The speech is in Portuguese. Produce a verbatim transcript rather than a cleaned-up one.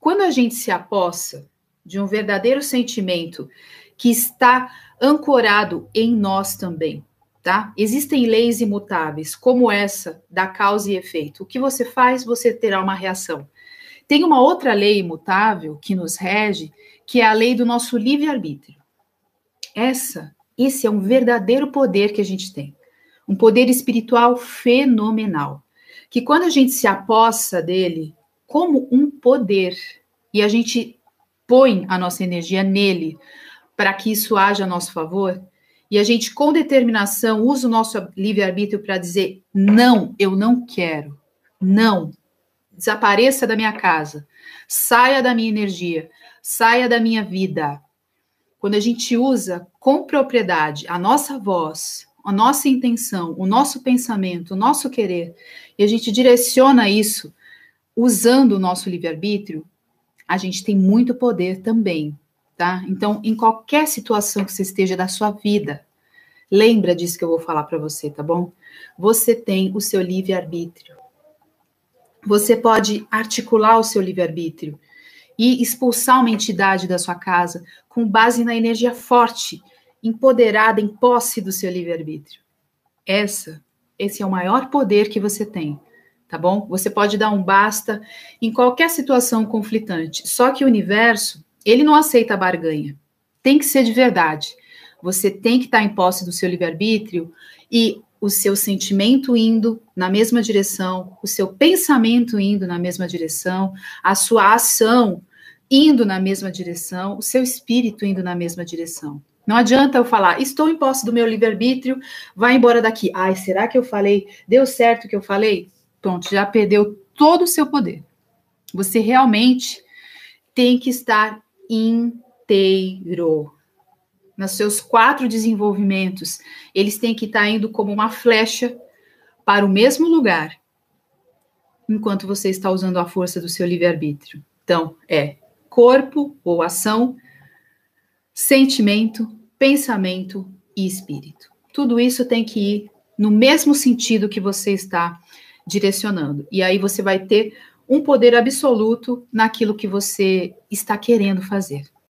Quando a gente se apossa de um verdadeiro sentimento que está ancorado em nós também, tá? Existem leis imutáveis, como essa da causa e efeito. O que você faz, você terá uma reação. Tem uma outra lei imutável que nos rege, que é a lei do nosso livre-arbítrio. Essa, esse é um verdadeiro poder que a gente tem. Um poder espiritual fenomenal. Que quando a gente se apossa dele como um poder e a gente põe a nossa energia nele para que isso haja a nosso favor, e a gente com determinação usa o nosso livre-arbítrio para dizer não, eu não quero, não, desapareça da minha casa, saia da minha energia, saia da minha vida. Quando a gente usa com propriedade a nossa voz, a nossa intenção, o nosso pensamento, o nosso querer, e a gente direciona isso usando o nosso livre-arbítrio, a gente tem muito poder também, tá? Então, em qualquer situação que você esteja da sua vida, lembra disso que eu vou falar para você, tá bom? Você tem o seu livre-arbítrio. Você pode articular o seu livre-arbítrio e expulsar uma entidade da sua casa com base na energia forte, empoderada, em posse do seu livre-arbítrio. Essa, esse é o maior poder que você tem, tá bom? Você pode dar um basta em qualquer situação conflitante, só que o universo, ele não aceita barganha. Tem que ser de verdade. Você tem que estar em posse do seu livre-arbítrio e o seu sentimento indo na mesma direção, o seu pensamento indo na mesma direção, a sua ação indo na mesma direção, o seu espírito indo na mesma direção. Não adianta eu falar, estou em posse do meu livre-arbítrio, vai embora daqui. Ai, será que eu falei? Deu certo o que eu falei? Pronto, já perdeu todo o seu poder. Você realmente tem que estar inteiro. Nos seus quatro desenvolvimentos, eles têm que estar indo como uma flecha para o mesmo lugar, enquanto você está usando a força do seu livre-arbítrio. Então, é corpo ou ação, sentimento, pensamento e espírito. Tudo isso tem que ir no mesmo sentido que você está direcionando. E aí você vai ter um poder absoluto naquilo que você está querendo fazer.